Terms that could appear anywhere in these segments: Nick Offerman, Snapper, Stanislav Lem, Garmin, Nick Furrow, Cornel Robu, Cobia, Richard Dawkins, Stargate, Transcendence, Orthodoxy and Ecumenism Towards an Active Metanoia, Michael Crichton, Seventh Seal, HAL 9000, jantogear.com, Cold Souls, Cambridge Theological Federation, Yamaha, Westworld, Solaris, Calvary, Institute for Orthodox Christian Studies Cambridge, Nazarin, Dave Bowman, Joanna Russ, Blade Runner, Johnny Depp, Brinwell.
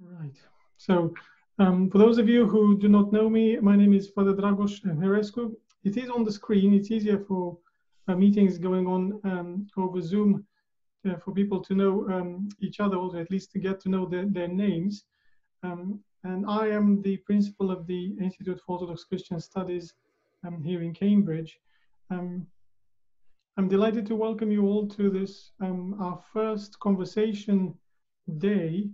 Right. So, for those of you who do not know me, my name is Father Dragos Herescu. It is on the screen. It's easier for meetings going on over Zoom for people to know each other, or at least to get to know their names. And I am the principal of the Institute for Orthodox Christian Studies here in Cambridge. I'm delighted to welcome you all to this, our first conversation day.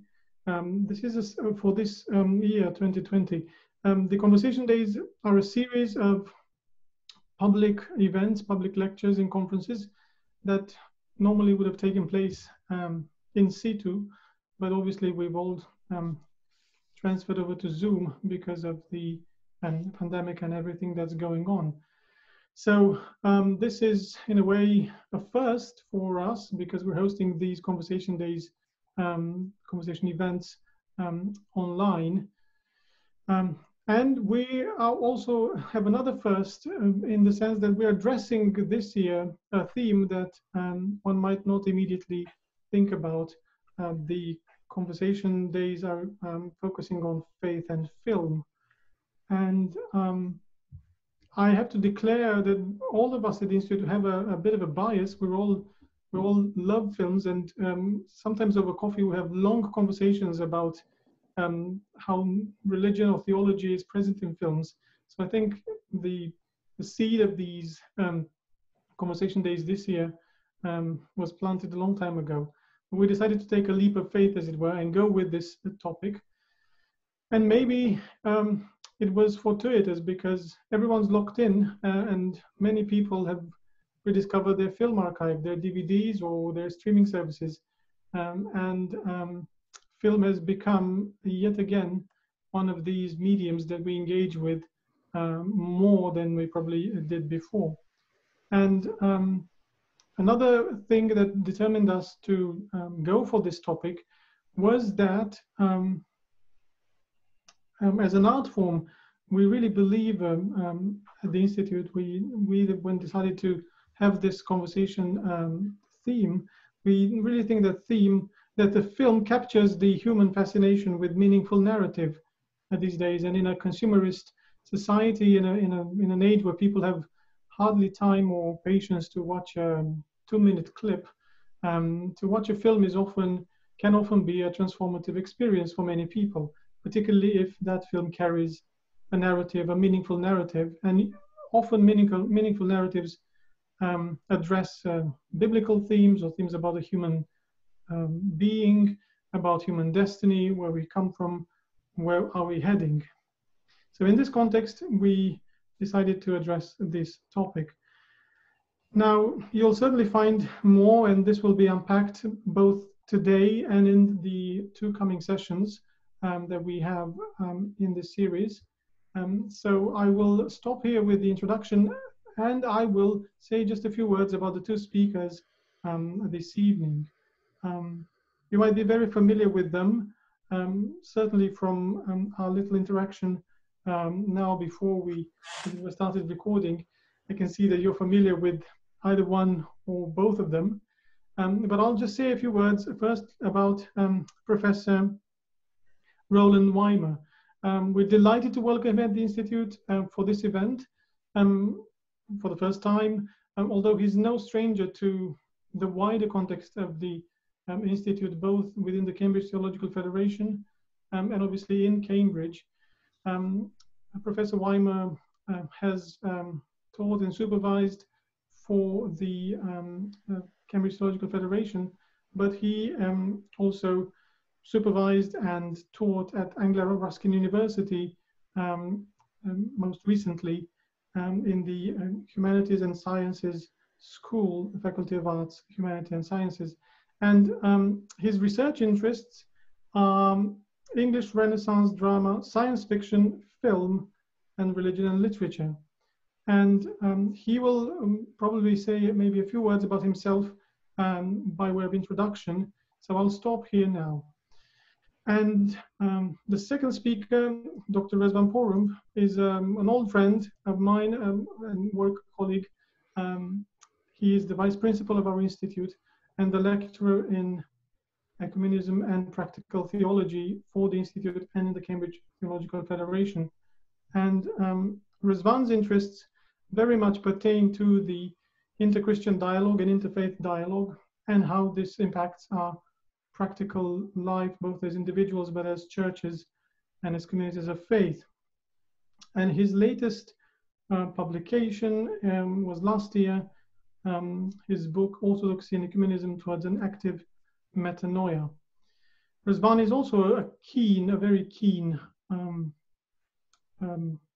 This is for this year, 2020. The conversation days are a series of public events, public lectures and conferences that normally would have taken place in situ, but obviously we've all transferred over to Zoom because of the pandemic and everything that's going on. So this is in a way a first for us because we're hosting these conversation days, conversation events online. And we are also have another first in the sense that we're addressing this year a theme that one might not immediately think about. The conversation days are focusing on faith and film. And I have to declare that all of us at the Institute have a bit of a bias. We all love films, and sometimes over coffee we have long conversations about how religion or theology is present in films. So I think the seed of these conversation days this year was planted a long time ago. We decided to take a leap of faith, as it were, and go with this topic. And maybe it was fortuitous because everyone's locked in and many people have rediscovered their film archive, their DVDs or their streaming services. Film has become, yet again, one of these mediums that we engage with more than we probably did before. And another thing that determined us to go for this topic was that as an art form, we really believe at the Institute, we when decided to have this conversation theme, we really think that the film captures the human fascination with meaningful narrative these days. And in a consumerist society, in an age where people have hardly time or patience to watch a 2-minute clip, to watch a film can often be a transformative experience for many people, particularly if that film carries a narrative, a meaningful narrative. And often meaningful narratives address biblical themes or themes about the human being, about human destiny, where we come from, where are we heading. So in this context, we decided to address this topic. Now, you'll certainly find more, and this will be unpacked both today and in the two coming sessions that we have in this series. So I will stop here with the introduction, and I will say just a few words about the two speakers this evening. You might be very familiar with them, certainly from our little interaction now before we started recording. I can see that you're familiar with either one or both of them. But I'll just say a few words first about Professor Rowland Wymer. We're delighted to welcome him at the Institute for this event for the first time, although he's no stranger to the wider context of the Institute, both within the Cambridge Theological Federation and obviously in Cambridge. Professor Wymer has taught and supervised for the Cambridge Theological Federation, but he also supervised and taught at Anglia Ruskin University most recently in the Humanities and Sciences School, the Faculty of Arts, Humanities and Sciences. And his research interests are English Renaissance drama, science fiction, film, and religion and literature. And he will probably say maybe a few words about himself by way of introduction. So I'll stop here now. And the second speaker, Dr. Razvan Porumb, is an old friend of mine and work colleague. He is the vice principal of our institute and the lecturer in Ecumenism and Practical Theology for the Institute and the Cambridge Theological Federation. And Razvan's interests very much pertain to the inter-Christian dialogue and interfaith dialogue, and how this impacts our practical life, both as individuals but as churches and as communities of faith. And his latest publication was last year, his book Orthodoxy and Ecumenism Towards an Active Metanoia. Razvan is also a very keen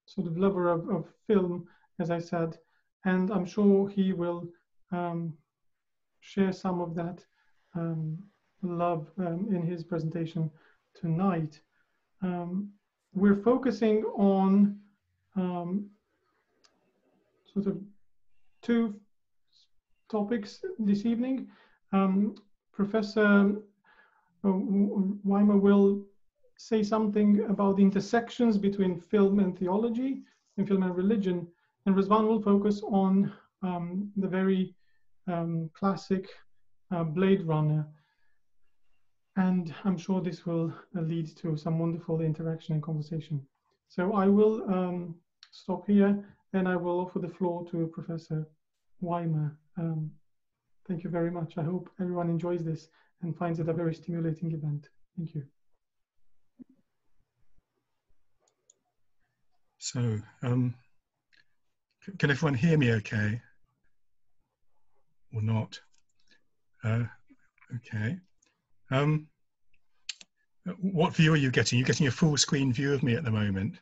sort of lover of film, as I said, and I'm sure he will share some of that love in his presentation tonight. We're focusing on sort of two topics this evening. Professor Wymer will say something about the intersections between film and theology, and film and religion, and Razvan will focus on the very classic Blade Runner. And I'm sure this will lead to some wonderful interaction and conversation. So I will stop here, and I will offer the floor to Professor Wymer. Thank you very much. I hope everyone enjoys this and finds it a very stimulating event. Thank you. So, can everyone hear me okay? Or not? Okay. What view are you getting? You're getting a full screen view of me at the moment?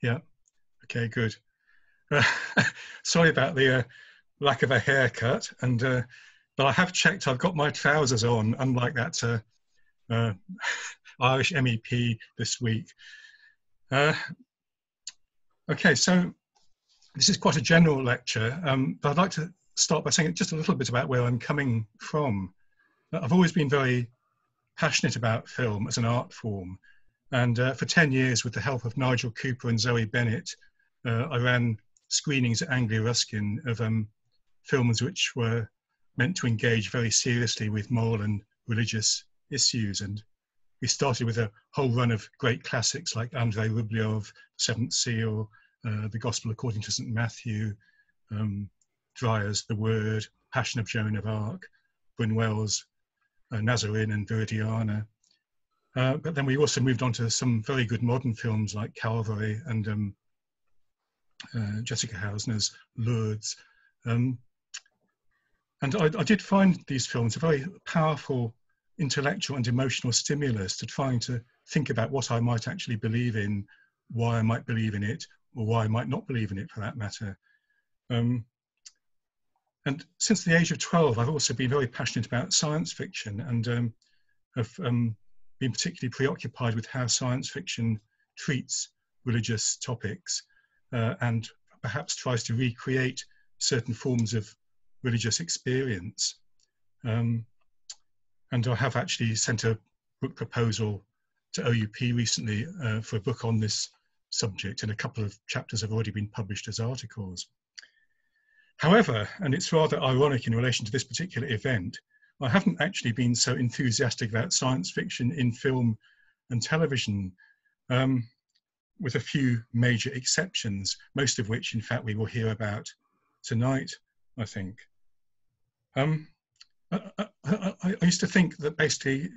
Yeah, okay, good. Sorry about the lack of a haircut, and but I have checked, I've got my trousers on, unlike that Irish MEP this week. Okay, so this is quite a general lecture, but I'd like to start by saying just a little bit about where I'm coming from. I've always been very passionate about film as an art form, and for 10 years, with the help of Nigel Cooper and Zoe Bennett, I ran screenings at Anglia Ruskin of films which were meant to engage very seriously with moral and religious issues. And we started with a whole run of great classics like Andrei Rubliov, Seventh Seal, The Gospel According to St Matthew, Dreyer's The Word, Passion of Joan of Arc, Brinwell's Nazarin and Verdiana. But then we also moved on to some very good modern films like Calvary and Jessica Hausner's Lourdes. And I did find these films a very powerful intellectual and emotional stimulus to trying to think about what I might actually believe in, why I might believe in it, or why I might not believe in it for that matter. And since the age of 12, I've also been very passionate about science fiction, and have been particularly preoccupied with how science fiction treats religious topics and perhaps tries to recreate certain forms of religious experience. And I have actually sent a book proposal to OUP recently for a book on this subject, and a couple of chapters have already been published as articles. However, and it's rather ironic in relation to this particular event, I haven't actually been so enthusiastic about science fiction in film and television, with a few major exceptions, most of which, in fact, we will hear about tonight, I think. I used to think that basically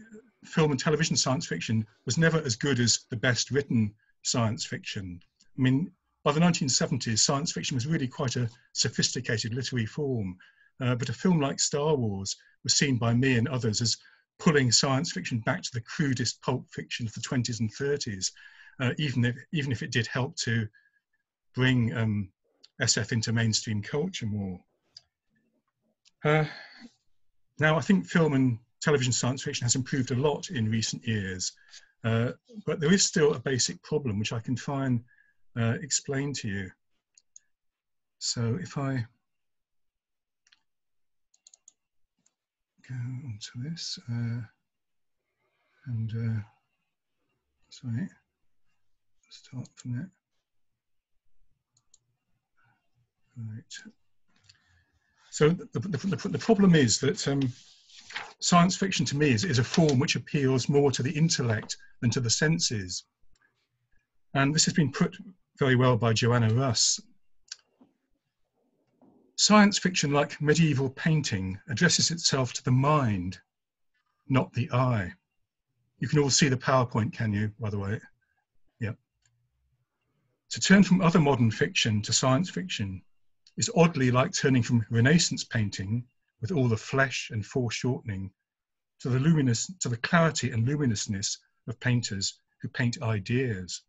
film and television science fiction was never as good as the best written science fiction. I mean, by the 1970s, science fiction was really quite a sophisticated literary form, but a film like Star Wars was seen by me and others as pulling science fiction back to the crudest pulp fiction of the 20s and 30s, even if it did help to bring SF into mainstream culture more. Now, I think film and television science fiction has improved a lot in recent years, but there is still a basic problem which I can try and explain to you. So if I go on to this, sorry, start from there. Right. So the problem is that Science fiction to me is a form which appeals more to the intellect than to the senses. And this has been put very well by Joanna Russ. Science fiction, like medieval painting, addresses itself to the mind, not the eye. You can all see the PowerPoint, can you, by the way? Yeah. To turn from other modern fiction to science fiction is oddly like turning from Renaissance painting with all the flesh and foreshortening to the clarity and luminousness of painters who paint ideas.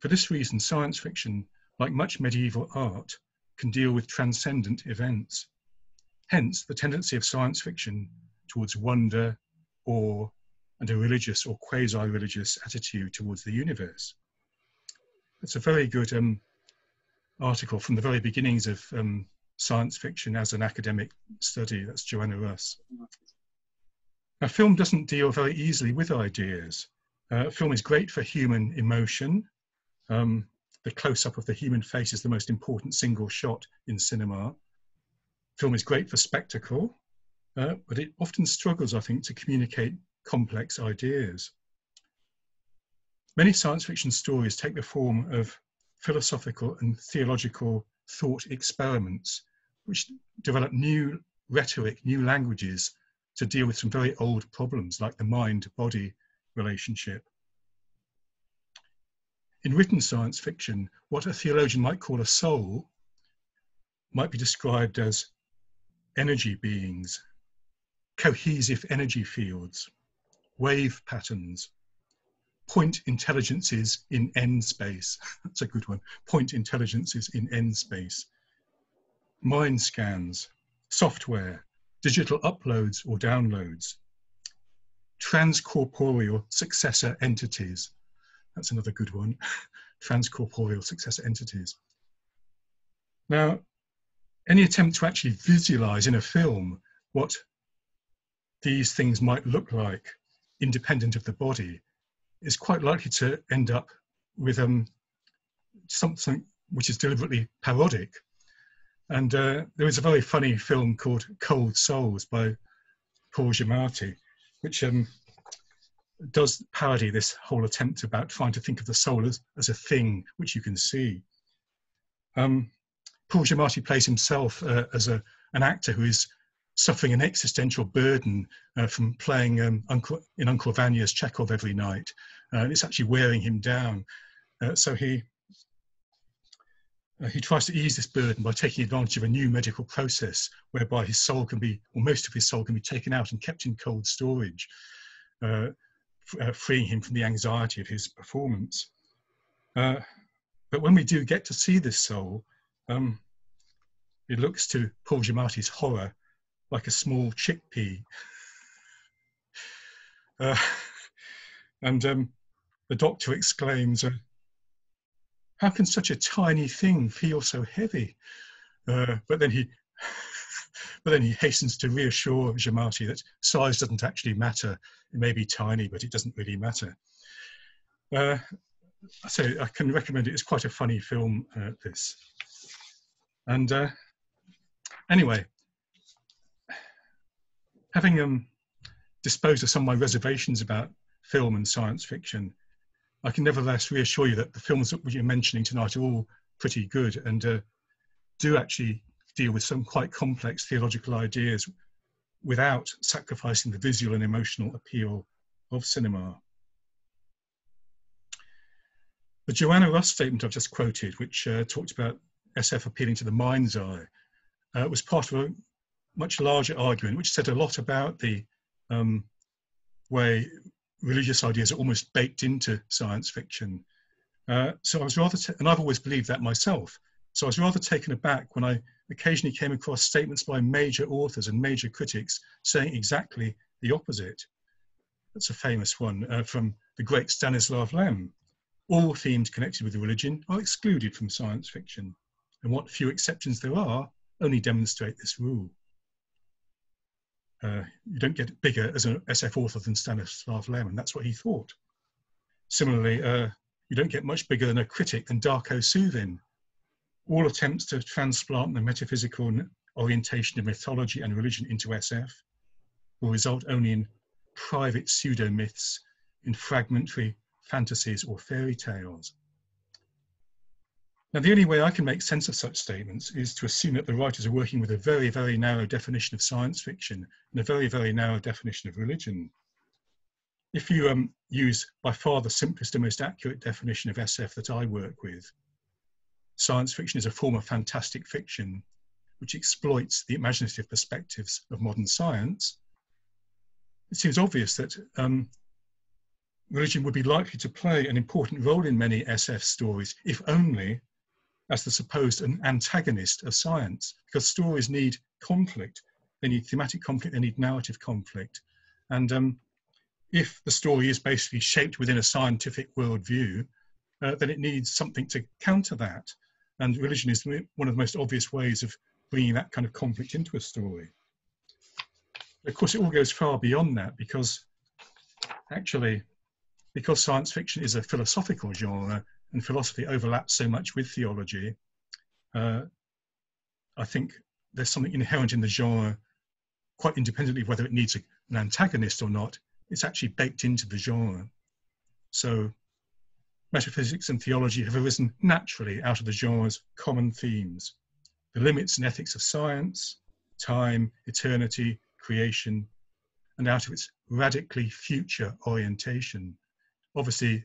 For this reason, science fiction, like much medieval art, can deal with transcendent events. Hence, the tendency of science fiction towards wonder, awe, and a religious or quasi-religious attitude towards the universe. It's a very good article from the very beginnings of science fiction as an academic study. That's Joanna Russ. Now, film doesn't deal very easily with ideas. Film is great for human emotion. The close-up of the human face is the most important single shot in cinema. Film is great for spectacle, but it often struggles, I think, to communicate complex ideas. Many science fiction stories take the form of philosophical and theological thought experiments, which develop new rhetoric, new languages to deal with some very old problems like the mind-body relationship. In written science fiction, what a theologian might call a soul might be described as energy beings, cohesive energy fields, wave patterns, point intelligences in end space. That's a good one. Point intelligences in end space. Mind scans, software, digital uploads or downloads, transcorporeal successor entities. That's another good one, transcorporeal successor entities. Now, any attempt to actually visualize in a film what these things might look like, independent of the body, is quite likely to end up with something which is deliberately parodic. And there is a very funny film called Cold Souls by Paul Giamatti, which does parody this whole attempt about trying to think of the soul as a thing which you can see. Paul Giamatti plays himself as an actor who is suffering an existential burden from playing Uncle Vanya's Chekhov every night. It's actually wearing him down. So he tries to ease this burden by taking advantage of a new medical process whereby his soul can be, or most of his soul can be taken out and kept in cold storage. Freeing him from the anxiety of his performance. But when we do get to see this soul, it looks to Paul Giamatti's horror like a small chickpea. The doctor exclaims, how can such a tiny thing feel so heavy? But then he hastens to reassure Giamatti that size doesn't actually matter. It may be tiny, but it doesn't really matter. So I can recommend it. It's quite a funny film, this. And anyway, having disposed of some of my reservations about film and science fiction, I can nevertheless reassure you that the films that you're mentioning tonight are all pretty good and do actually deal with some quite complex theological ideas without sacrificing the visual and emotional appeal of cinema. The Joanna Russ statement I've just quoted, which talked about SF appealing to the mind's eye, was part of a much larger argument which said a lot about the way religious ideas are almost baked into science fiction. And I've always believed that myself, so I was rather taken aback when I occasionally came across statements by major authors and major critics saying exactly the opposite. That's a famous one from the great Stanislav Lem. All themes connected with religion are excluded from science fiction, and what few exceptions there are only demonstrate this rule. You don't get bigger as an SF author than Stanislav Lem, and that's what he thought. Similarly, you don't get much bigger than a critic than Darko Suvin. All attempts to transplant the metaphysical orientation of mythology and religion into SF will result only in private pseudo-myths, in fragmentary fantasies or fairy tales. Now, the only way I can make sense of such statements is to assume that the writers are working with a very, very narrow definition of science fiction and a very, very narrow definition of religion. If you use by far the simplest and most accurate definition of SF that I work with, science fiction is a form of fantastic fiction which exploits the imaginative perspectives of modern science, it seems obvious that religion would be likely to play an important role in many SF stories, if only as the supposed antagonist of science, because stories need conflict. They need thematic conflict, they need narrative conflict. And if the story is basically shaped within a scientific worldview, then it needs something to counter that. And religion is one of the most obvious ways of bringing that kind of conflict into a story. Of course, it all goes far beyond that, because actually, because science fiction is a philosophical genre and philosophy overlaps so much with theology, I think there's something inherent in the genre, quite independently of whether it needs an antagonist or not, it's actually baked into the genre. So metaphysics and theology have arisen naturally out of the genre's common themes: the limits and ethics of science, time, eternity, creation, and out of its radically future orientation. Obviously,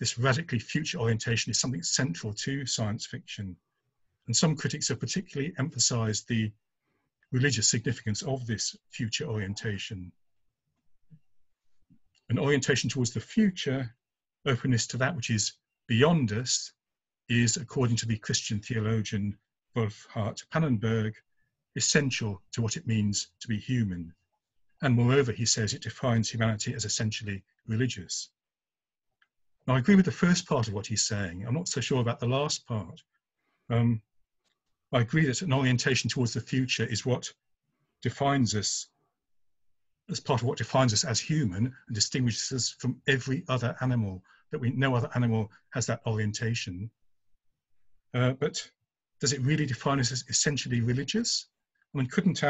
this radically future orientation is something central to science fiction, and some critics have particularly emphasized the religious significance of this future orientation. An orientation towards the future, openness to that which is beyond us, is, according to the Christian theologian Wolfhart Pannenberg, essential to what it means to be human. And moreover, he says it defines humanity as essentially religious. Now, I agree with the first part of what he's saying. I'm not so sure about the last part. I agree that an orientation towards the future is what defines us, as part of what defines us as human and distinguishes us from every other animal, that no other animal has that orientation. But does it really define us as essentially religious? I mean, couldn't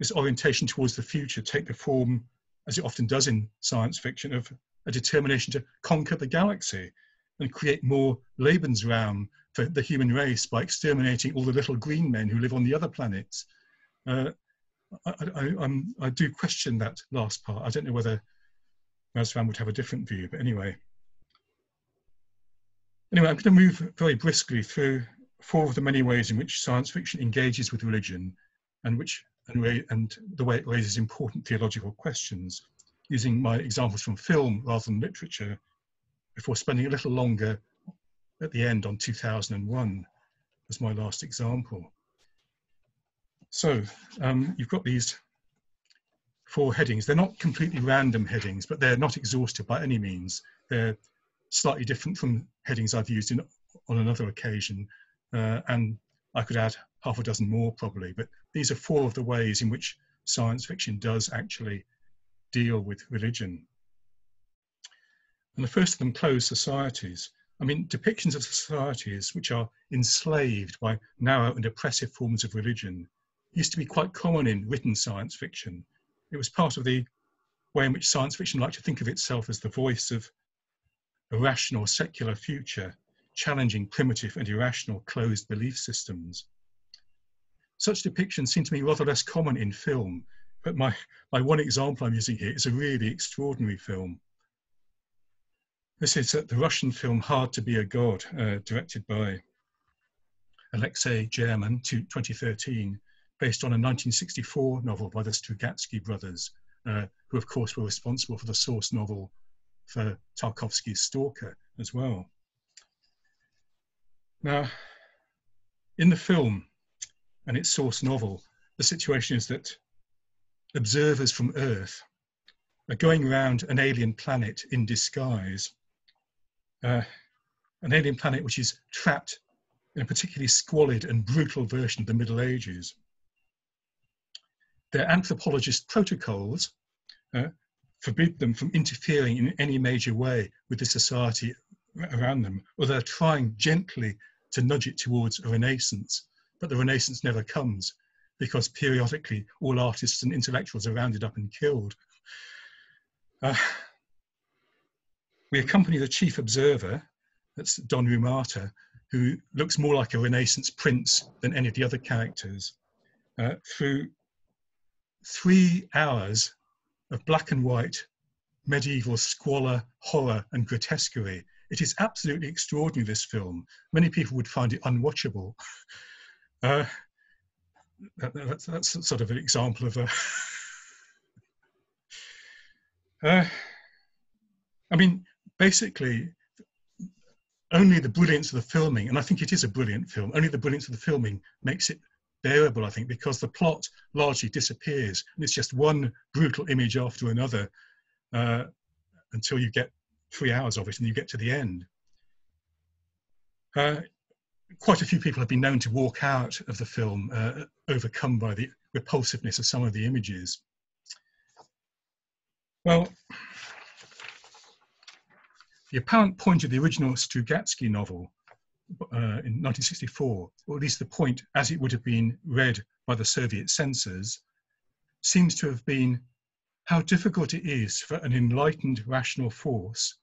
this orientation towards the future take the form, as it often does in science fiction, of a determination to conquer the galaxy and create more Lebensraum for the human race by exterminating all the little green men who live on the other planets? I do question that last part. I don't know whether Razvan would have a different view, but anyway, I'm going to move very briskly through four of the many ways in which science fiction engages with religion and the way it raises important theological questions, using my examples from film rather than literature, before spending a little longer at the end on 2001 as my last example. So you've got these four headings. They're not completely random headings, but they're not exhaustive by any means. They're slightly different from headings I've used on another occasion, and I could add half a dozen more probably, but these are four of the ways in which science fiction does actually deal with religion. And the first of them, closed societies. I mean, depictions of societies which are enslaved by narrow and oppressive forms of religion used to be quite common in written science fiction. It was part of the way in which science fiction liked to think of itself as the voice of a rational, secular future, challenging primitive and irrational closed belief systems. Such depictions seem to me rather less common in film, but my one example I'm using here is a really extraordinary film. This is the Russian film Hard to Be a God, directed by Alexei German, 2013, based on a 1964 novel by the Strugatsky brothers, who of course were responsible for the source novel for Tarkovsky's Stalker as well. Now, in the film and its source novel, the situation is that observers from Earth are going around an alien planet in disguise, an alien planet which is trapped in a particularly squalid and brutal version of the Middle Ages. Their anthropologist protocols forbid them from interfering in any major way with the society around them, or they're trying gently to nudge it towards a renaissance, but the renaissance never comes. because periodically all artists and intellectuals are rounded up and killed. We accompany the chief observer, that's Don Rumata, who looks more like a Renaissance prince than any of the other characters, through 3 hours of black and white, medieval squalor, horror and grotesquerie. It is absolutely extraordinary, this film. Many people would find it unwatchable. That's sort of an example of a... I mean, basically, only the brilliance of the filming, and I think it is a brilliant film, only the brilliance of the filming makes it bearable, I think, because the plot largely disappears, and it's just one brutal image after another until you get 3 hours of it and you get to the end. Quite a few people have been known to walk out of the film overcome by the repulsiveness of some of the images. Well, the apparent point of the original Strugatsky novel in 1964, or at least the point as it would have been read by the Soviet censors, seems to have been how difficult it is for an enlightened rational force,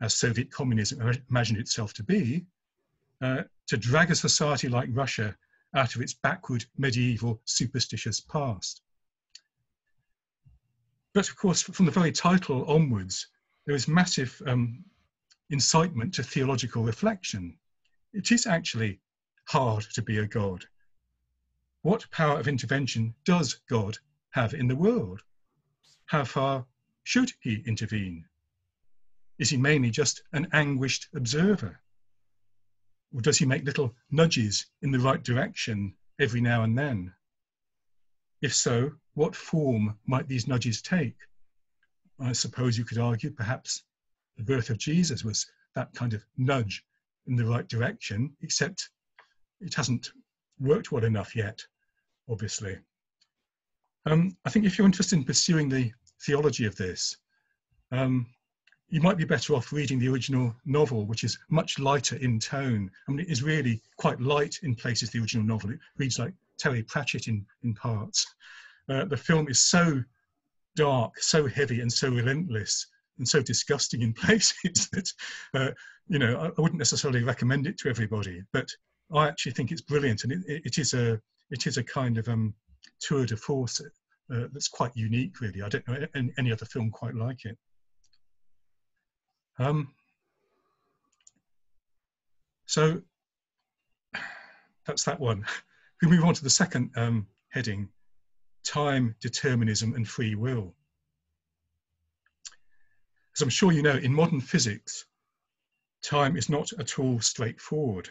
as Soviet communism imagined itself to be, to drag a society like Russia out of its backward, medieval, superstitious past. But of course, from the very title onwards, there is massive incitement to theological reflection. It is actually hard to be a God. What power of intervention does God have in the world? How far should he intervene? Is he mainly just an anguished observer? Or does he make little nudges in the right direction every now and then? If so, what form might these nudges take? I suppose you could argue perhaps the birth of Jesus was that kind of nudge in the right direction, except it hasn't worked well enough yet, obviously. I think if you're interested in pursuing the theology of this, you might be better off reading the original novel, which is much lighter in tone. I mean, it is really quite light in places, the original novel. It reads like Terry Pratchett in parts. The film is so dark, so heavy and so relentless and so disgusting in places that, you know, I wouldn't necessarily recommend it to everybody, but I actually think it's brilliant, and it is a kind of tour de force that's quite unique, really. I don't know any other film quite like it. So that's that one. We move on to the second heading, time, determinism and free will. As I'm sure you know, in modern physics, time is not at all straightforward.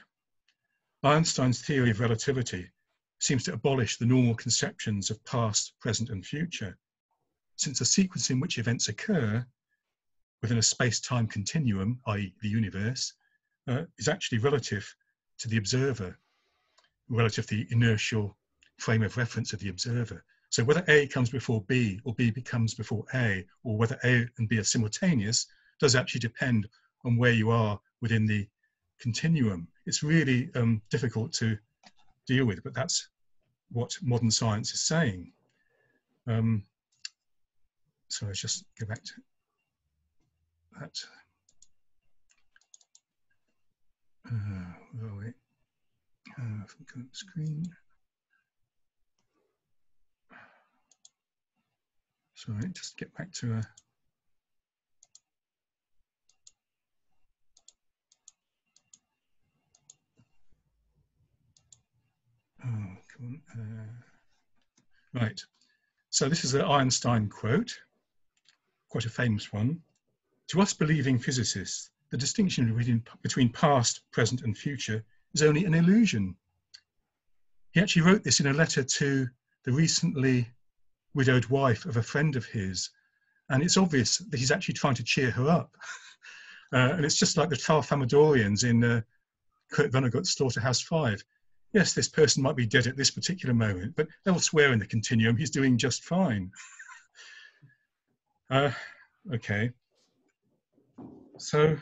Einstein's theory of relativity seems to abolish the normal conceptions of past, present and future, since the sequence in which events occur within a space-time continuum, i.e. the universe, is actually relative to the observer, relative to the inertial frame of reference of the observer. So whether A comes before B, or B comes before A, or whether A and B are simultaneous, does actually depend on where you are within the continuum. It's really difficult to deal with, but that's what modern science is saying. So let's just go back to that. Where are we? Go up screen. Sorry, just get back to right. So this is an Einstein quote, quite a famous one. To us believing physicists, the distinction between past, present and future is only an illusion. He actually wrote this in a letter to the recently widowed wife of a friend of his, and it's obvious that he's actually trying to cheer her up. And it's just like the Tralfamadorians in Kurt Vonnegut's Slaughterhouse-Five. Yes, this person might be dead at this particular moment, but elsewhere in the continuum, he's doing just fine. Okay. So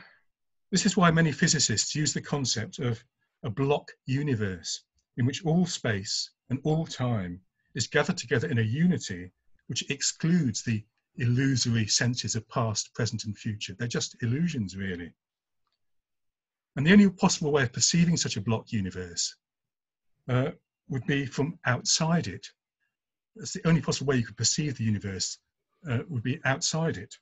this is why many physicists use the concept of a block universe in which all space and all time is gathered together in a unity which excludes the illusory senses of past, present and future. They're just illusions, really. And the only possible way of perceiving such a block universe would be from outside it. That's the only possible way you could perceive the universe would be outside it.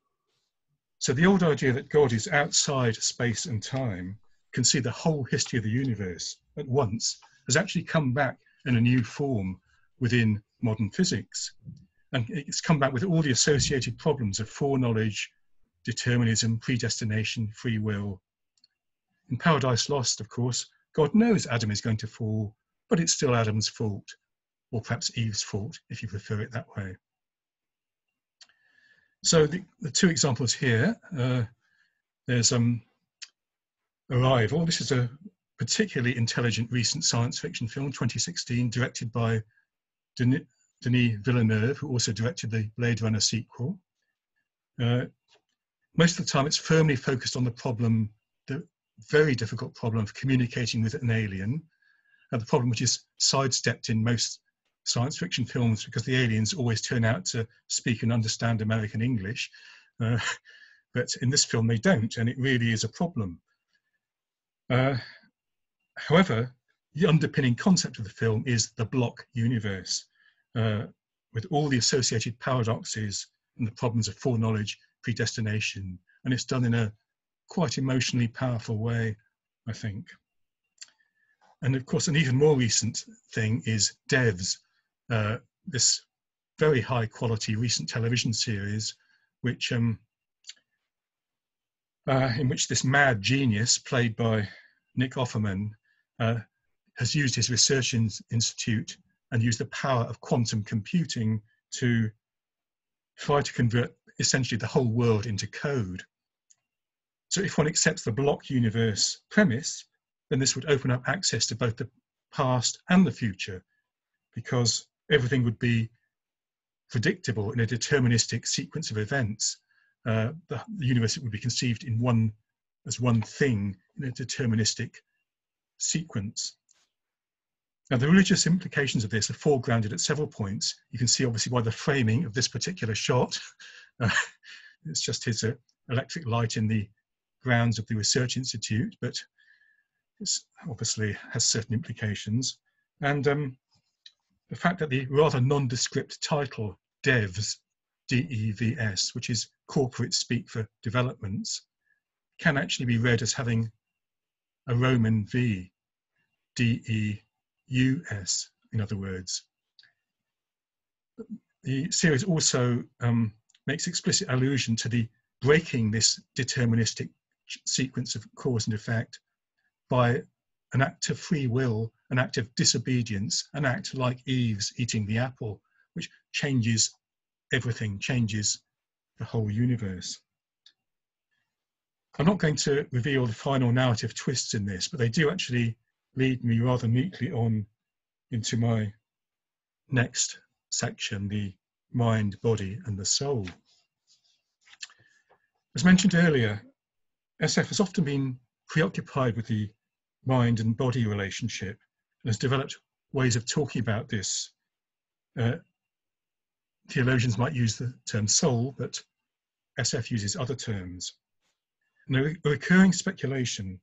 So the old idea that God is outside space and time, can see the whole history of the universe at once, has actually come back in a new form within modern physics. And it's come back with all the associated problems of foreknowledge, determinism, predestination, free will. In Paradise Lost, of course, God knows Adam is going to fall, but it's still Adam's fault, or perhaps Eve's fault, if you prefer it that way. So the two examples here, there's Arrival. This is a particularly intelligent recent science fiction film, 2016, directed by Denis Villeneuve, who also directed the Blade Runner sequel. Most of the time it's firmly focused on the problem, the very difficult problem of communicating with an alien, and the problem which is sidestepped in most science fiction films because the aliens always turn out to speak and understand American English, but in this film they don't, and it really is a problem. However, the underpinning concept of the film is the block universe, with all the associated paradoxes and the problems of foreknowledge, predestination, and it's done in a quite emotionally powerful way, I think. And of course, an even more recent thing is Devs, this very high quality recent television series, which in which this mad genius, played by Nick Offerman, has used his research institute and used the power of quantum computing to try to convert essentially the whole world into code. So if one accepts the block universe premise, then this would open up access to both the past and the future, because everything would be predictable in a deterministic sequence of events. The universe would be conceived in as one thing in a deterministic sequence. Now, the religious implications of this are foregrounded at several points. You can see obviously by the framing of this particular shot. It's just his electric light in the grounds of the research institute, but it obviously has certain implications. And the fact that the rather nondescript title, Devs, DEVS, which is corporate speak for developments, can actually be read as having a Roman V, DEUS, in other words. The series also makes explicit allusion to the breaking this deterministic sequence of cause and effect by an act of free will, an act of disobedience, an act like Eve's eating the apple, which changes everything, changes the whole universe. I'm not going to reveal the final narrative twists in this, but they do actually lead me rather neatly on into my next section, the mind, body and the soul. As mentioned earlier, SF has often been preoccupied with the mind and body relationship and has developed ways of talking about this. Theologians might use the term soul, but SF uses other terms. And a recurring speculation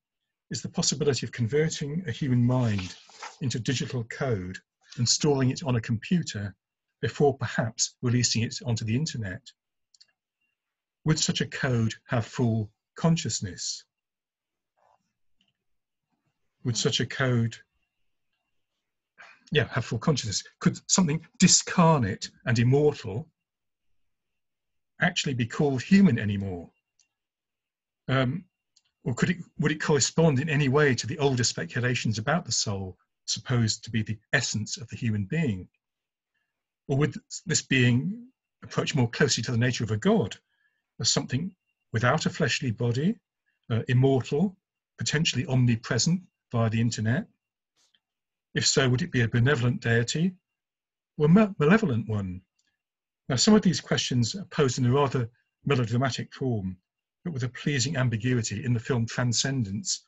is the possibility of converting a human mind into digital code and storing it on a computer before perhaps releasing it onto the internet. Would such a code have full consciousness? Would such a code have full consciousness? Could something discarnate and immortal actually be called human anymore? Or would it correspond in any way to the older speculations about the soul, supposed to be the essence of the human being? Or would this being approach more closely to the nature of a god, as something without a fleshly body, immortal, potentially omnipresent via the internet? If so, would it be a benevolent deity or a malevolent one? Now, some of these questions are posed in a rather melodramatic form, but with a pleasing ambiguity in the film Transcendence,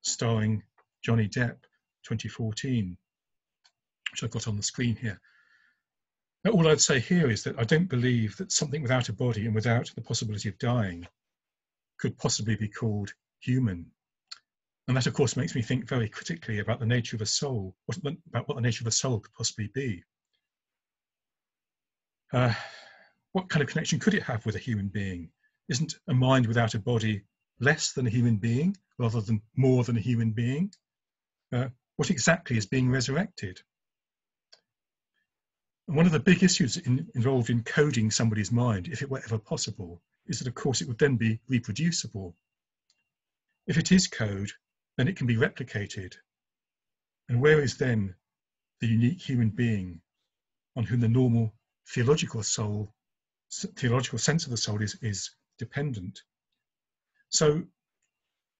starring Johnny Depp, 2014, which I've got on the screen here. All I'd say here is that I don't believe that something without a body and without the possibility of dying could possibly be called human. And that, of course, makes me think very critically about the nature of a soul, about what the nature of a soul could possibly be. What kind of connection could it have with a human being? Isn't a mind without a body less than a human being rather than more than a human being? What exactly is being resurrected? And one of the big issues involved in coding somebody's mind, if it were ever possible, is that, of course, it would then be reproducible. If it is code, then it can be replicated. And where is then the unique human being on whom the normal theological sense of the soul is dependent? So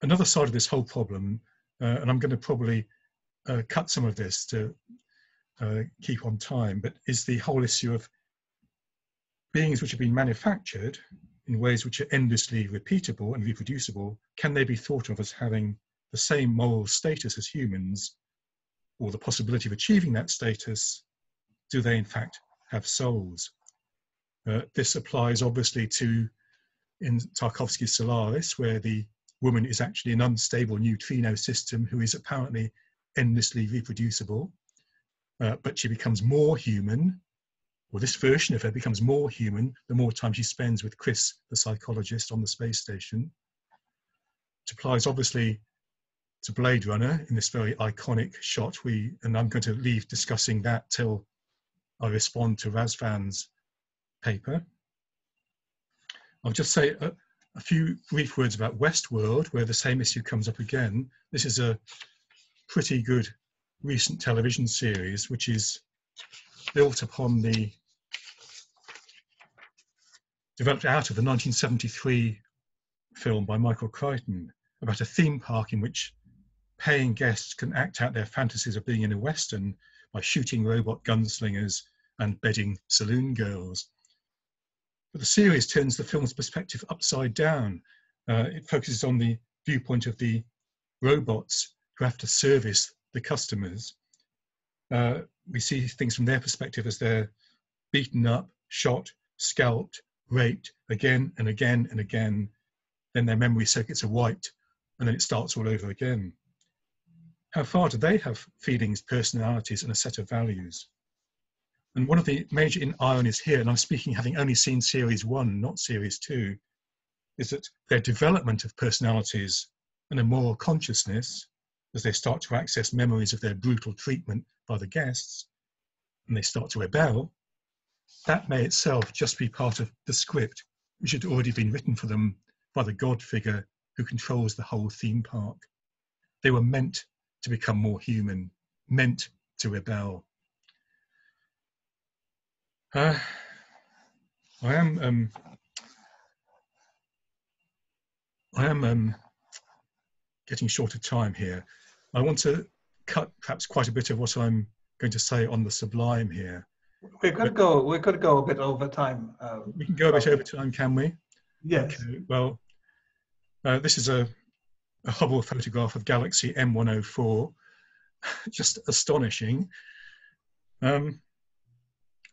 another side of this whole problem, and I'm going to probably cut some of this to keep on time, but is the whole issue of beings which have been manufactured in ways which are endlessly repeatable and reproducible. Can they be thought of as having the same moral status as humans, or the possibility of achieving that status? Do they in fact have souls? This applies obviously to, in Tarkovsky's Solaris, where the woman is actually an unstable neutrino system who is apparently endlessly reproducible, but she becomes more human, or this version of her becomes more human the more time she spends with Chris, the psychologist, on the space station. It applies obviously to Blade Runner in this very iconic shot. And I'm going to leave discussing that till I respond to Razvan's paper. I'll just say a few brief words about Westworld, where the same issue comes up again. This is a pretty good recent television series which is built upon developed out of the 1973 film by Michael Crichton about a theme park in which paying guests can act out their fantasies of being in a Western by shooting robot gunslingers and bedding saloon girls. But the series turns the film's perspective upside down. It focuses on the viewpoint of the robots who have to service the customers. We see things from their perspective as they're beaten up, shot, scalped, raped again and again and again. Then their memory circuits are wiped, and then it starts all over again. How far do they have feelings, personalities, and a set of values? And one of the major ironies here, and I'm speaking having only seen series one, not series two, is that their development of personalities and a moral consciousness, as they start to access memories of their brutal treatment by the guests, and they start to rebel, that may itself just be part of the script which had already been written for them by the God figure who controls the whole theme park. They were meant to become more human, meant to rebel. I am getting short of time here. I want to cut perhaps quite a bit of what I'm going to say on the sublime here. We could go a bit over time. We can go a bit over time, can we? Yes. Okay, well, this is a Hubble photograph of galaxy M104, just astonishing. And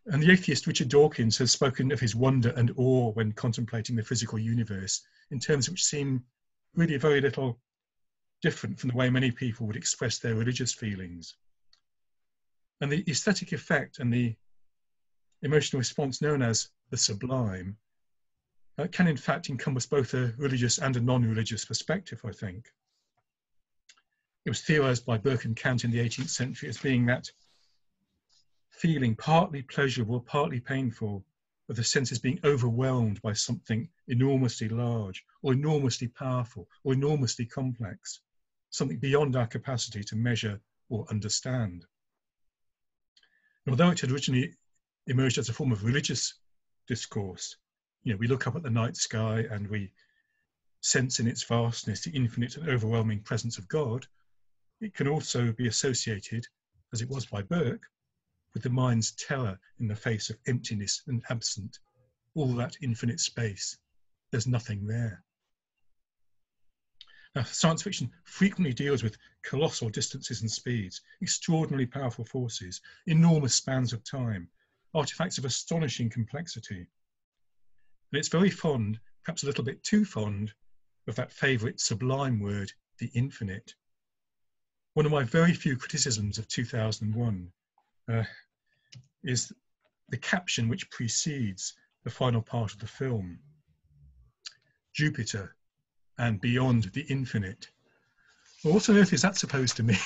the atheist Richard Dawkins has spoken of his wonder and awe when contemplating the physical universe in terms which seem really very little different from the way many people would express their religious feelings. And the aesthetic effect and the emotional response known as the sublime can in fact encompass both a religious and a non-religious perspective, I think. It was theorized by Burke and Kant in the 18th century as being that feeling, partly pleasurable, partly painful, of the senses being overwhelmed by something enormously large or enormously powerful or enormously complex, something beyond our capacity to measure or understand. And although it had originally emerged as a form of religious discourse, we look up at the night sky and we sense in its vastness the infinite and overwhelming presence of God, it can also be associated, as it was by Burke, with the mind's terror in the face of emptiness and absent, all that infinite space, there's nothing there. Now, science fiction frequently deals with colossal distances and speeds, extraordinarily powerful forces, enormous spans of time, artifacts of astonishing complexity. And it's very fond, perhaps a little bit too fond, of that favourite sublime word, the infinite. One of my very few criticisms of 2001 is the caption which precedes the final part of the film. Jupiter and beyond the infinite. Well, what on earth is that supposed to mean?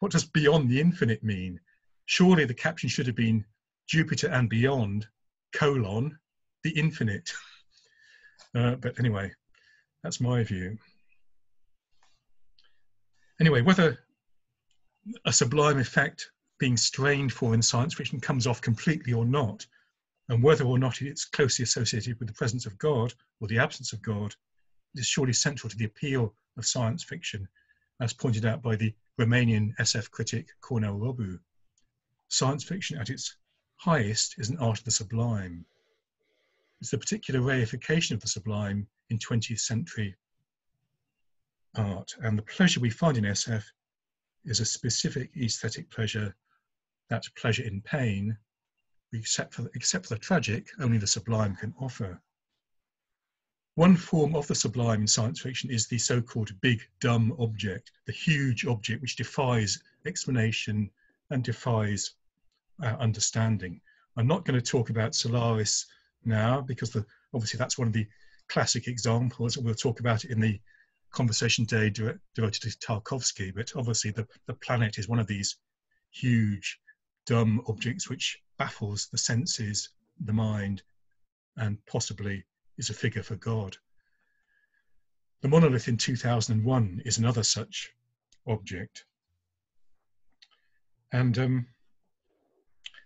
What does beyond the infinite mean? Surely the caption should have been Jupiter and beyond, colon, the infinite. But anyway, that's my view. Anyway, whether a sublime effect being strained for in science fiction comes off completely or not, and whether or not it's closely associated with the presence of God or the absence of God, it is surely central to the appeal of science fiction, as pointed out by the Romanian SF critic Cornel Robu. Science fiction at its highest is an art of the sublime. It's the particular reification of the sublime in 20th century art, and the pleasure we find in SF is a specific aesthetic pleasure, that pleasure in pain, except for the tragic, only the sublime can offer. One form of the sublime in science fiction is the so-called big dumb object, the huge object which defies explanation and defies understanding. I'm not going to talk about Solaris now, because obviously that's one of the classic examples, and we'll talk about it in the conversation day devoted to Tarkovsky, but obviously the planet is one of these huge dumb objects which baffles the senses, the mind, and possibly is a figure for God. The monolith in 2001 is another such object. And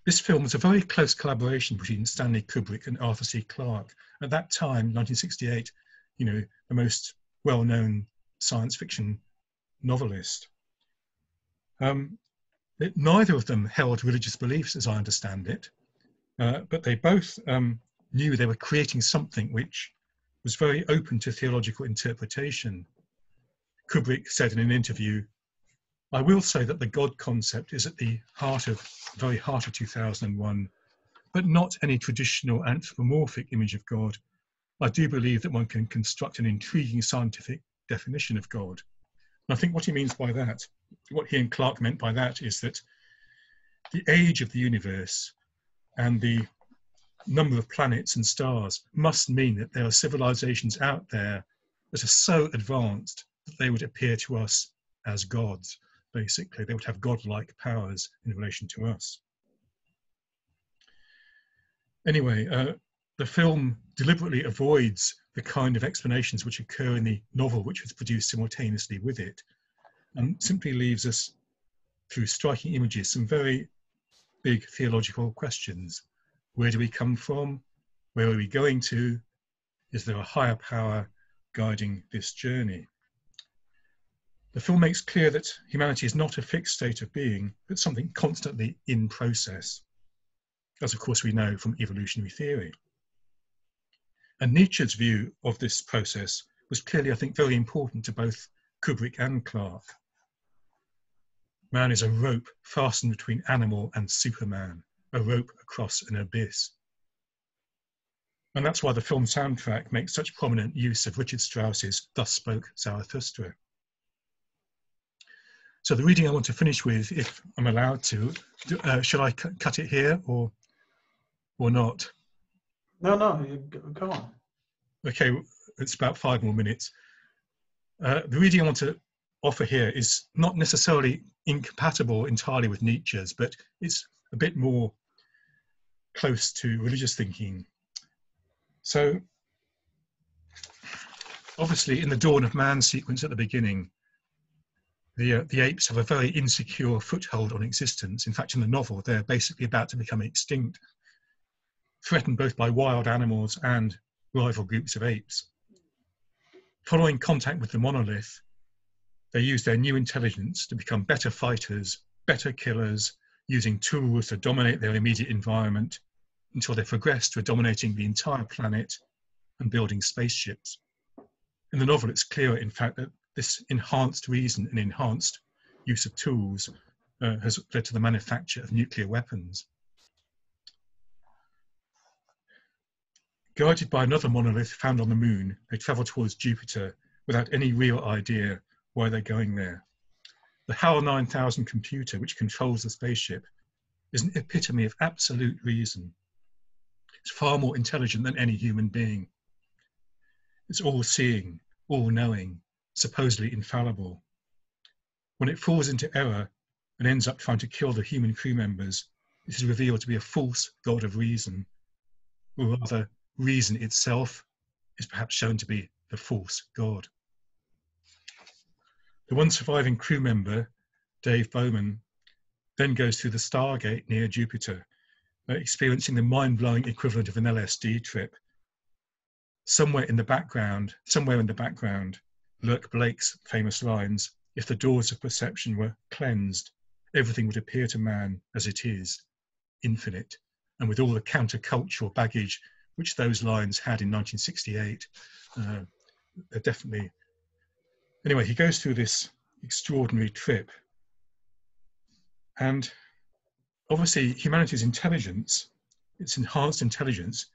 this film was a very close collaboration between Stanley Kubrick and Arthur C. Clarke. At that time, 1968, you know, the most well-known science fiction novelist. Neither of them held religious beliefs, as I understand it, but they both knew they were creating something which was very open to theological interpretation. Kubrick said in an interview, "I will say that the God concept is at the heart of, very heart of 2001, but not any traditional anthropomorphic image of God. I do believe that one can construct an intriguing scientific definition of God." And I think what he means by that, what he and Clarke meant by that, is that the age of the universe and the number of planets and stars must mean that there are civilizations out there that are so advanced that they would appear to us as gods, basically. They would have godlike powers in relation to us. Anyway, the film deliberately avoids the kind of explanations which occur in the novel which was produced simultaneously with it, and simply leaves us, through striking images, some very big theological questions. Where do we come from? Where are we going to? Is there a higher power guiding this journey? The film makes clear that humanity is not a fixed state of being, but something constantly in process, as of course we know from evolutionary theory. And Nietzsche's view of this process was clearly, I think, very important to both Kubrick and Clarke. Man is a rope fastened between animal and Superman, a rope across an abyss. And that's why the film soundtrack makes such prominent use of Richard Strauss's Thus Spoke Zarathustra. So the reading I want to finish with, if I'm allowed to, shall I cut it here or not? No, go on. Okay, it's about 5 more minutes. The reading I want to offer here is not necessarily incompatible entirely with Nietzsche's, but it's a bit more close to religious thinking. So, obviously in the Dawn of Man sequence at the beginning, the apes have a very insecure foothold on existence. In fact, in the novel, they're basically about to become extinct, threatened both by wild animals and rival groups of apes. Following contact with the monolith, they use their new intelligence to become better fighters, better killers, using tools to dominate their immediate environment until they progress to dominating the entire planet and building spaceships. In the novel, it's clear, in fact, that this enhanced reason and enhanced use of tools has led to the manufacture of nuclear weapons. Guided by another monolith found on the moon, they travel towards Jupiter without any real idea why they're going there. The HAL 9000 computer, which controls the spaceship, is an epitome of absolute reason. It's far more intelligent than any human being. It's all-seeing, all-knowing, supposedly infallible. When it falls into error and ends up trying to kill the human crew members, it is revealed to be a false god of reason, or rather, reason itself is perhaps shown to be the false god. The one surviving crew member, Dave Bowman, then goes through the Stargate near Jupiter, experiencing the mind-blowing equivalent of an LSD trip. Somewhere in the background, lurk Blake's famous lines, "If the doors of perception were cleansed, everything would appear to man as it is, infinite," and with all the countercultural baggage which those lines had in 1968. Anyway, he goes through this extraordinary trip. And obviously humanity's intelligence, its enhanced intelligence,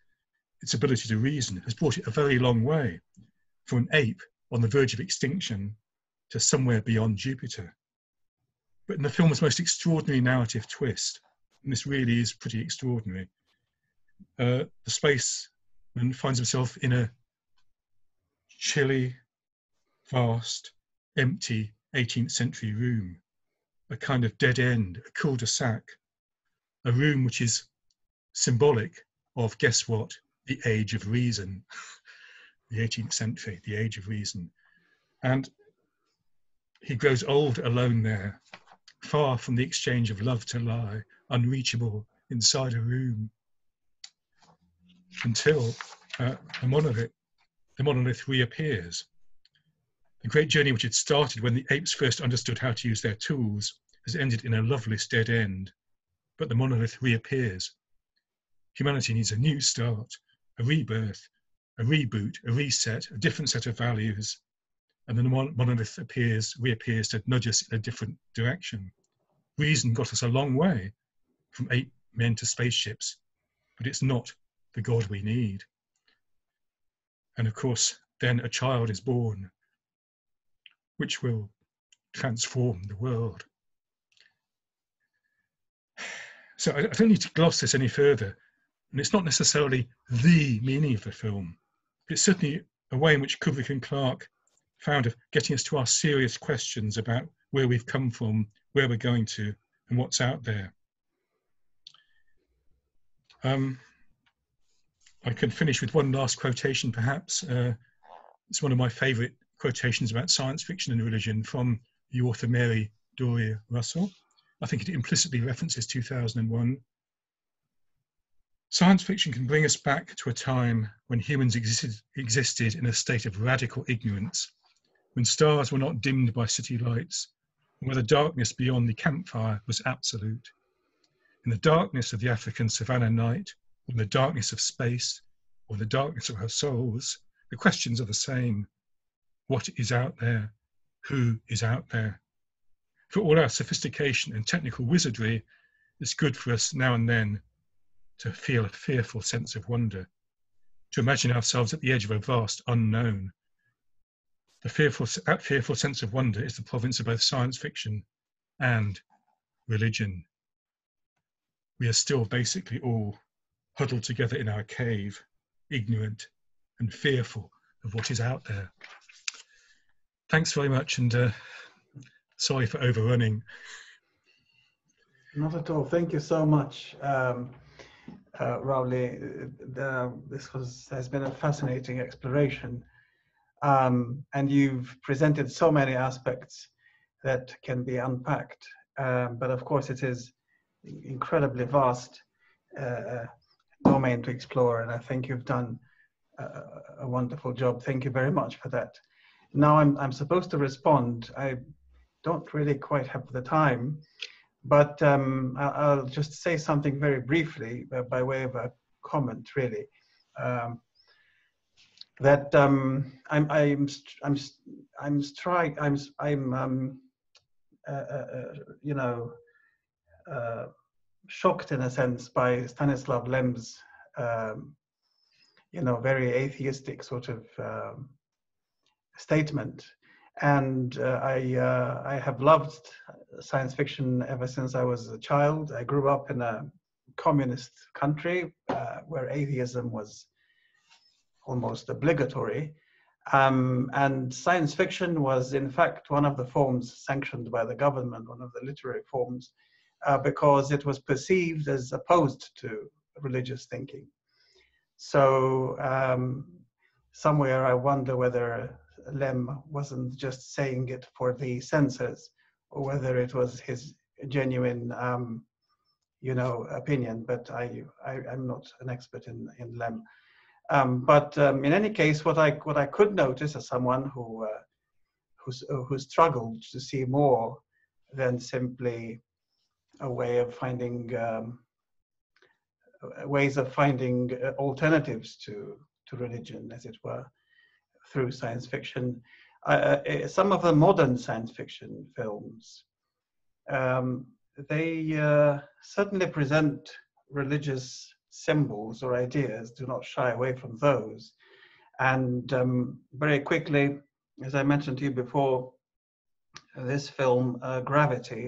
its ability to reason, has brought it a very long way, from an ape on the verge of extinction to somewhere beyond Jupiter. But in the film's most extraordinary narrative twist, and this really is pretty extraordinary, the spaceman finds himself in a chilly, vast, empty 18th century room, a kind of dead end, a cul-de-sac, a room which is symbolic of, guess what, the age of reason, the 18th century, the age of reason. And he grows old alone there, far from the exchange of love to lie, unreachable inside a room, until the monolith reappears. The great journey which had started when the apes first understood how to use their tools has ended in a loveless dead end, but the monolith reappears. Humanity needs a new start, a rebirth, a reboot, a reset, a different set of values, and then the monolith reappears to nudge us in a different direction. Reason got us a long way, from ape men to spaceships, but it's not the God we need. And of course, then a child is born, which will transform the world. So I don't need to gloss this any further, and it's not necessarily the meaning of the film, but it's certainly a way in which Kubrick and Clark found of getting us to our serious questions about where we've come from, where we're going to, and what's out there. I can finish with one last quotation, perhaps. It's one of my favourite quotations about science fiction and religion from the author Mary Doria Russell. I think it implicitly references 2001. "Science fiction can bring us back to a time when humans existed in a state of radical ignorance, when stars were not dimmed by city lights, and where the darkness beyond the campfire was absolute. In the darkness of the African savannah night, in the darkness of space, or the darkness of our souls, the questions are the same. What is out there? Who is out there? For all our sophistication and technical wizardry, it's good for us now and then to feel a fearful sense of wonder, to imagine ourselves at the edge of a vast unknown. That fearful sense of wonder is the province of both science fiction and religion. We are still basically all huddled together in our cave, ignorant and fearful of what is out there." Thanks very much, and sorry for overrunning. Not at all. Thank you so much, Rowley. This has been a fascinating exploration, and you've presented so many aspects that can be unpacked. But of course, it is incredibly vast domain to explore, and I think you've done a wonderful job. Thank you very much for that. Now I'm supposed to respond. I don't really quite have the time, but I'll just say something very briefly by way of a comment, really. I'm shocked in a sense by Stanislav Lem's very atheistic sort of statement. And I have loved science fiction ever since I was a child. I grew up in a communist country where atheism was almost obligatory. And science fiction was, in fact, one of the forms sanctioned by the government, one of the literary forms, because it was perceived as opposed to religious thinking. So somewhere I wonder whether Lem wasn't just saying it for the censors, or whether it was his genuine, opinion. But I'm not an expert in Lem. But in any case, what I could notice as someone who struggled to see more than simply a way of finding alternatives to religion, as it were, through science fiction. Some of the modern science fiction films, they certainly present religious symbols or ideas, do not shy away from those. And very quickly, as I mentioned to you before, this film, Gravity,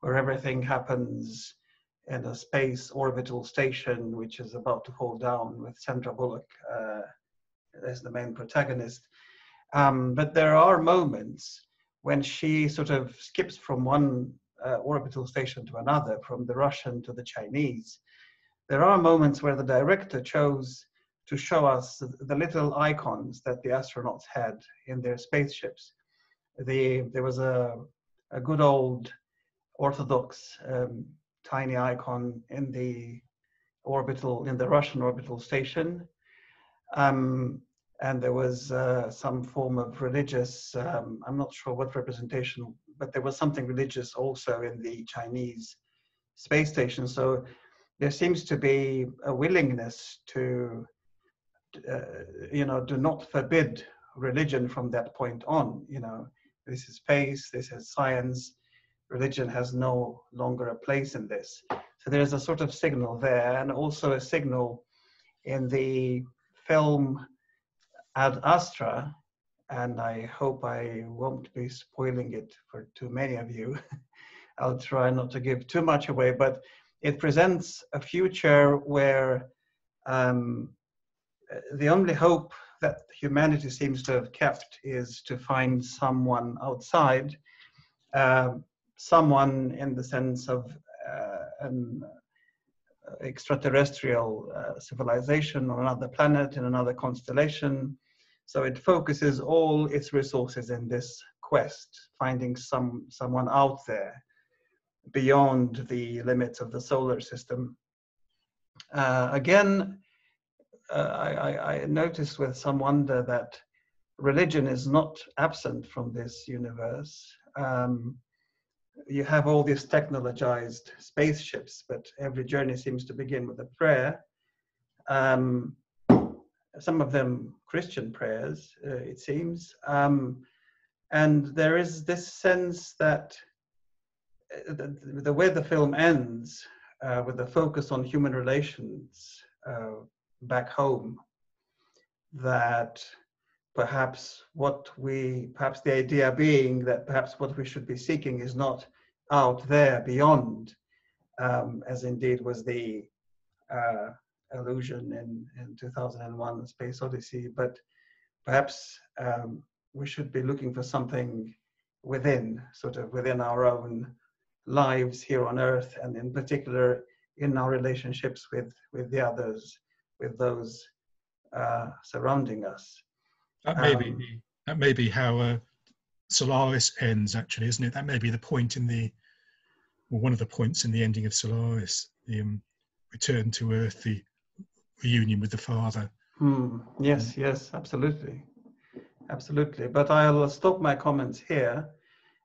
where everything happens in a space orbital station which is about to fall down with Sandra Bullock as the main protagonist. But there are moments when she sort of skips from one orbital station to another, from the Russian to the Chinese. There are moments where the director chose to show us the little icons that the astronauts had in their spaceships. There was a good old Orthodox tiny icon in the Russian orbital station. And there was some form of religious, I'm not sure what representation, but there was something religious also in the Chinese space station. So there seems to be a willingness to, do not forbid religion from that point on. This is space, this is science, religion has no longer a place in this. So there is a sort of signal there, and also a signal in the film Ad Astra, and I hope I won't be spoiling it for too many of you. I'll try not to give too much away, but it presents a future where the only hope that humanity seems to have kept is to find someone outside, someone in the sense of an extraterrestrial civilization on another planet, in another constellation. So it focuses all its resources in this quest, finding someone out there beyond the limits of the solar system. I noticed with some wonder that religion is not absent from this universe. You have all these technologized spaceships, but every journey seems to begin with a prayer. Some of them Christian prayers, it seems. And there is this sense that the way the film ends, with the focus on human relations back home, that perhaps the idea being that perhaps what we should be seeking is not out there beyond, as indeed was the allusion in 2001, The Space Odyssey, but perhaps we should be looking for something within, sort of within our own lives here on Earth, and in particular in our relationships with the others, with those surrounding us. That may be how Solaris ends, actually, isn't it? That may be the point one of the points in the ending of Solaris, the return to Earth, the reunion with the Father. Yes, absolutely. But I'll stop my comments here,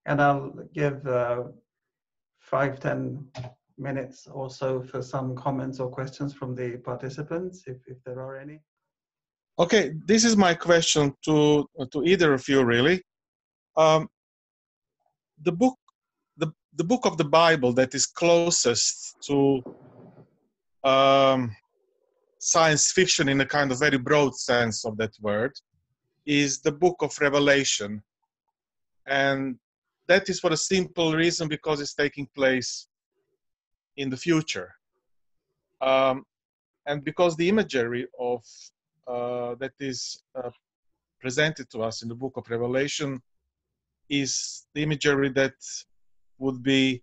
and I'll give 5-10 minutes or so for some comments or questions from the participants, if there are any. Okay, this is my question to either of you, really. The book of the Bible that is closest to science fiction in a kind of very broad sense of that word is the book of Revelation. And that is for a simple reason, because it's taking place in the future. And because the imagery of that is presented to us in the book of Revelation is the imagery that would be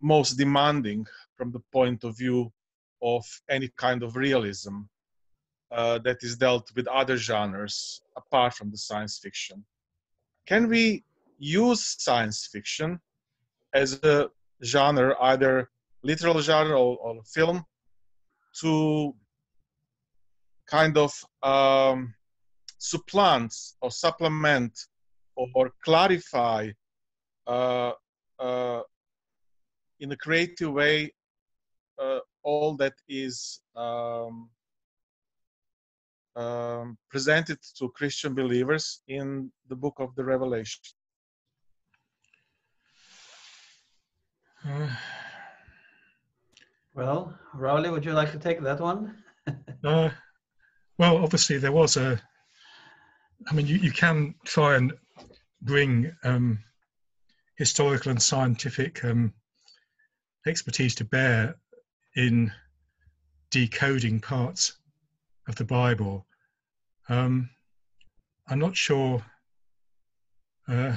most demanding from the point of view of any kind of realism that is dealt with other genres apart from the science fiction. Can we use science fiction as a genre, either literal genre or film, to kind of supplant or supplement or clarify in a creative way all that is presented to Christian believers in the book of the Revelation? Well, Rowley, would you like to take that one? Well, obviously there was a, I mean, you can try and bring historical and scientific expertise to bear in decoding parts of the Bible. I'm not sure I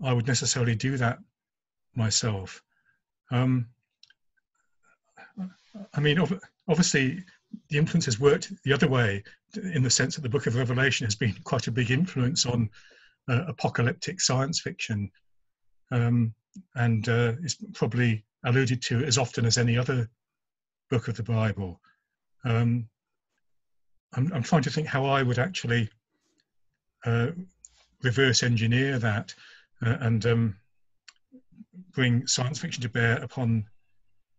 would necessarily do that myself. I mean, obviously the influence has worked the other way, in the sense that the book of Revelation has been quite a big influence on apocalyptic science fiction, and is probably alluded to as often as any other book of the Bible. I'm trying to think how I would actually reverse engineer that and bring science fiction to bear upon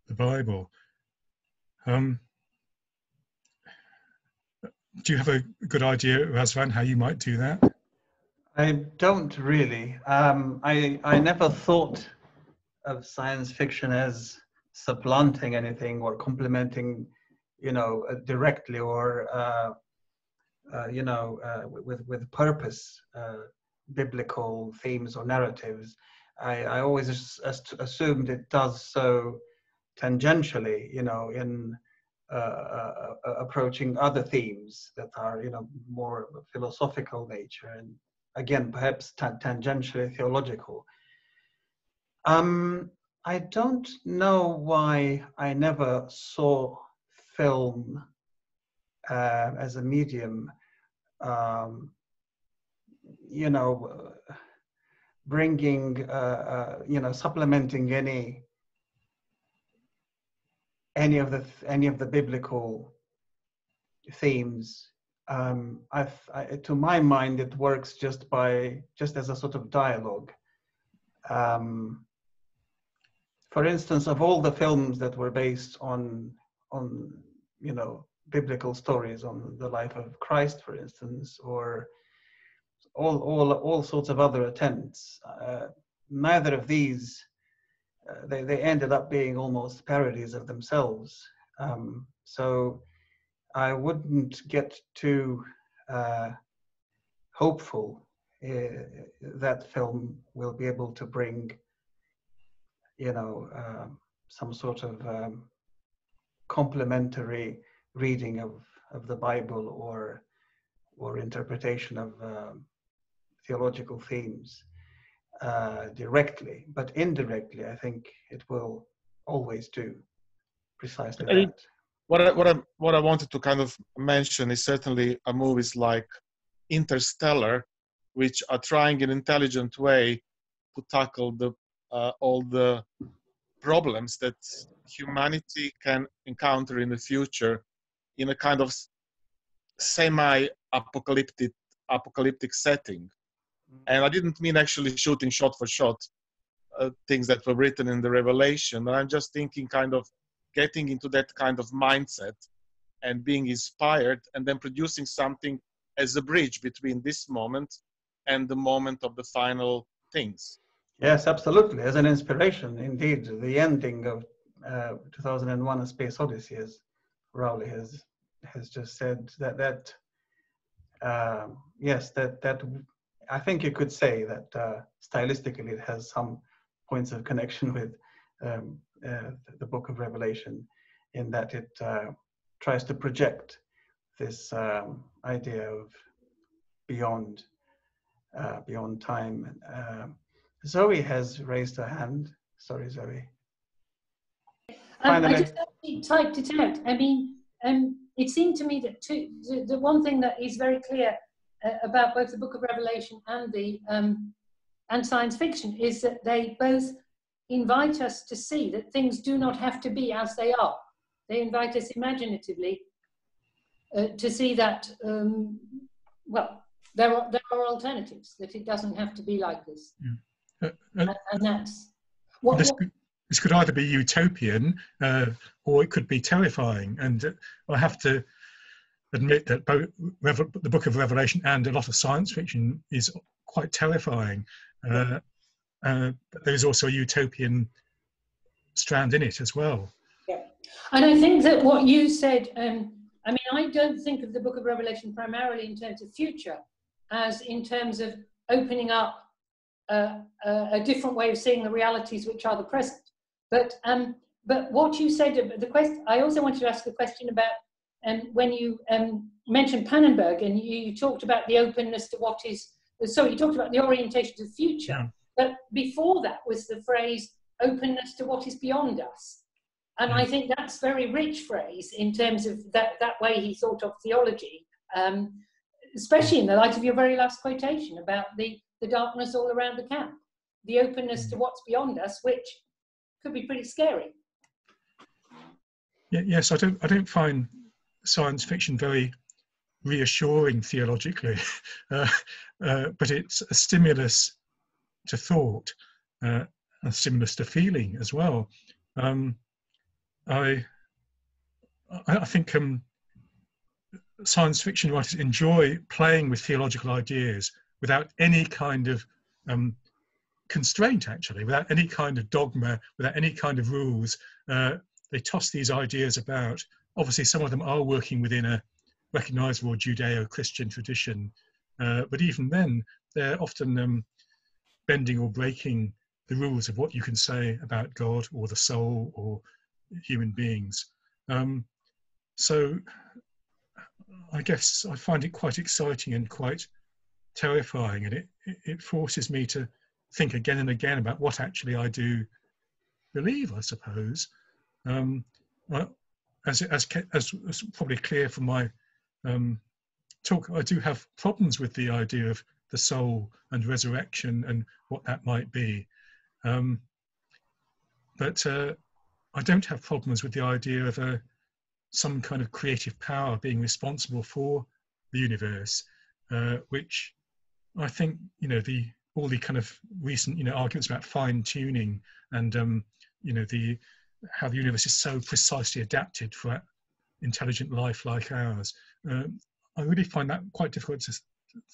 the Bible. Do you have a good idea, Razvan, how you might do that? I don't really. I never thought of science fiction as supplanting anything or complementing, you know, directly or, you know, with purpose, biblical themes or narratives. I always assumed it does so tangentially, you know, in approaching other themes that are, you know, more of a philosophical nature and, again, perhaps tangentially theological. I don't know why I never saw film as a medium, you know, bringing, you know, supplementing any of the biblical themes. To my mind, it works just as a sort of dialogue. For instance, of all the films that were based on you know, biblical stories, on the life of Christ, for instance, or all sorts of other attempts, neither of these, they ended up being almost parodies of themselves. So I wouldn't get too hopeful that film will be able to bring, you know, some sort of complementary reading of the Bible or interpretation of theological themes directly, but indirectly, I think it will always do precisely that. What I wanted to kind of mention is certainly movies like Interstellar, which are trying in an intelligent way to tackle the all the problems that humanity can encounter in the future in a kind of semi-apocalyptic setting. And I didn't mean actually shooting shot for shot things that were written in the Revelation. And I'm just thinking kind of getting into that kind of mindset and being inspired and then producing something as a bridge between this moment and the moment of the final things. Yes, absolutely. As an inspiration, indeed, the ending of 2001: A Space Odyssey, as Rowley has has just said, that yes, that I think you could say that stylistically it has some points of connection with the Book of Revelation, in that it tries to project this idea of beyond time. Zoe has raised her hand. Sorry, Zoe. I just actually typed it out. I mean, it seemed to me that the one thing that is very clear about both the Book of Revelation and the science fiction is that they both invite us to see that things do not have to be as they are. They invite us imaginatively to see that, well, there are alternatives, that it doesn't have to be like this. Yeah. And that's... This could either be utopian or it could be terrifying. And I have to admit that both the Book of Revelation and a lot of science fiction is quite terrifying. But there is also a utopian strand in it as well. Yeah. And I think that what you said, I mean, I don't think of the Book of Revelation primarily in terms of future, as in terms of opening up a different way of seeing the realities which are the present. But what you said, I also wanted to ask the question about when you mentioned Pannenberg, and you talked about the openness to what is, so you talked about the orientation to the future, yeah. But before that was the phrase openness to what is beyond us. And yeah. I think that's a very rich phrase in terms of that way he thought of theology, especially in the light of your very last quotation about the darkness all around the camp, the openness to what's beyond us, which could be pretty scary. Yeah, yes, I don't find science fiction very reassuring theologically, but it's a stimulus to thought, a stimulus to feeling as well. I think science fiction writers enjoy playing with theological ideas without any kind of constraint, actually, without any kind of dogma, without any kind of rules. They toss these ideas about. Obviously, some of them are working within a recognizable Judeo-Christian tradition, but even then, they're often bending or breaking the rules of what you can say about God or the soul or human beings. So I guess I find it quite exciting and quite terrifying, and it forces me to think again and again about what actually I do believe, I suppose. As probably clear from my talk, I do have problems with the idea of the soul and resurrection and what that might be, but I don't have problems with the idea of some kind of creative power being responsible for the universe, which I think, you know, all the kind of recent, you know, arguments about fine-tuning and, you know, how the universe is so precisely adapted for intelligent life like ours. I really find that quite difficult to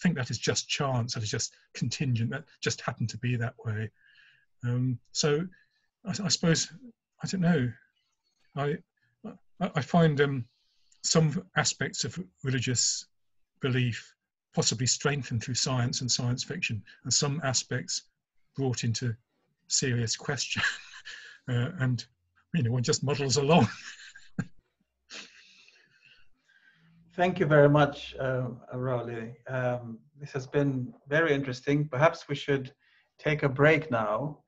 think that is just chance, that is just contingent, that just happened to be that way. So I suppose, I don't know, I find some aspects of religious belief possibly strengthened through science and science fiction, and some aspects brought into serious question. And, you know, one just muddles along. Thank you very much, Rowley. This has been very interesting. Perhaps we should take a break now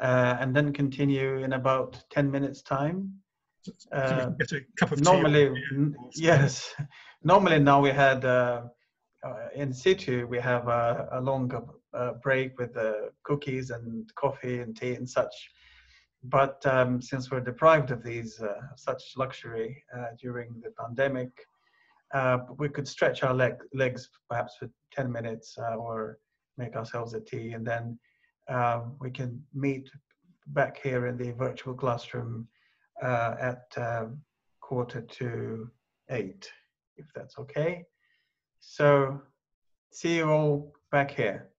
and then continue in about 10 minutes time. So get a cup of tea. Yes. Normally now we had... in situ, we have a longer break with cookies and coffee and tea and such. But since we're deprived of these such luxury during the pandemic, we could stretch our legs perhaps for 10 minutes or make ourselves a tea. And then we can meet back here in the virtual classroom at 8:15, if that's okay. So see you all back here.